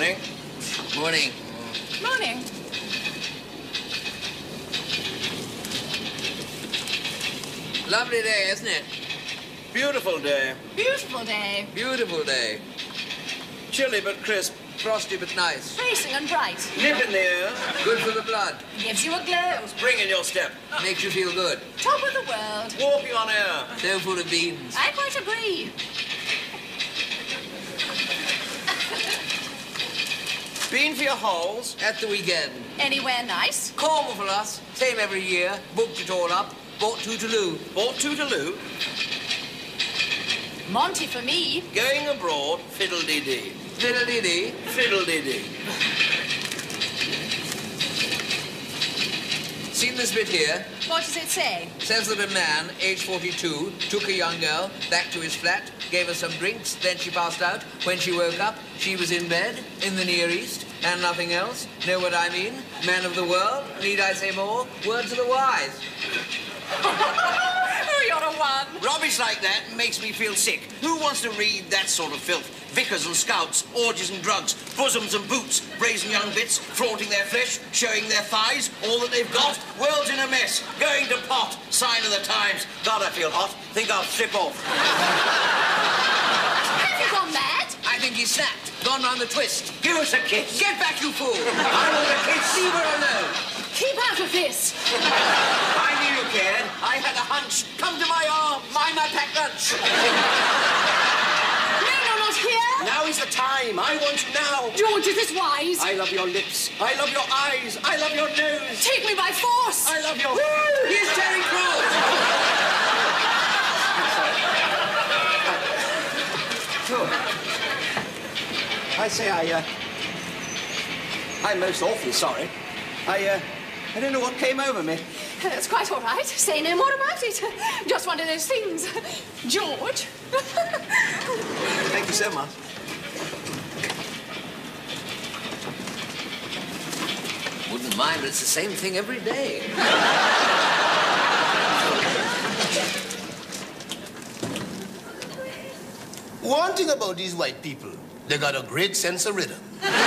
Morning. Morning. Morning. Lovely day, isn't it? Beautiful day. Beautiful day. Beautiful day. Chilly but crisp, frosty but nice. Bracing and bright. Nip in the air. Good for the blood. Gives you a glow. Spring in your step. Makes you feel good. Top of the world. Walking on air. So full of beans. I quite agree. Bean for your holes at the weekend. Anywhere nice. Cornwall for us. Same every year. Booked it all up. Bought two to loo. Bought two to loo. Monty for me. Going abroad. Fiddle-dee-dee. Fiddle-dee-dee. Fiddle-dee-dee. Seen this bit here? What does it say? Says that a man, age 42, took a young girl back to his flat, gave her some drinks, then she passed out. When she woke up, she was in bed, in the Near East, and nothing else. Know what I mean? Man of the world, need I say more? Words of the wise. Oh, you're a one. Rubbish like that makes me feel sick. Who wants to read that sort of filth? Vicars and scouts, orgies and drugs, bosoms and boots, brazen young bits, flaunting their flesh, showing their thighs, all that they've got, world's in a mess, going to pot, sign of the times. God, I feel hot. Think I'll strip off. I think he's snapped. Gone round the twist. Give us a kiss. Get back, you fool. I want a kiss. Leave her alone. Keep out of this. I knew you cared. I had a hunch. Come to my arm. Mind my packed lunch. No, no, not here. Now is the time. I want you now. George, is this wise? I love your lips. I love your eyes. I love your nose. Take me by force. I love your... Woo! Here's Terry Crews. I say, I'm most awfully sorry. I don't know what came over me. It's quite all right. Say no more about it. Just one of those things. George. Thank you so much. Wouldn't mind, but it's the same thing every day. One thing about these white people. They got a great sense of rhythm.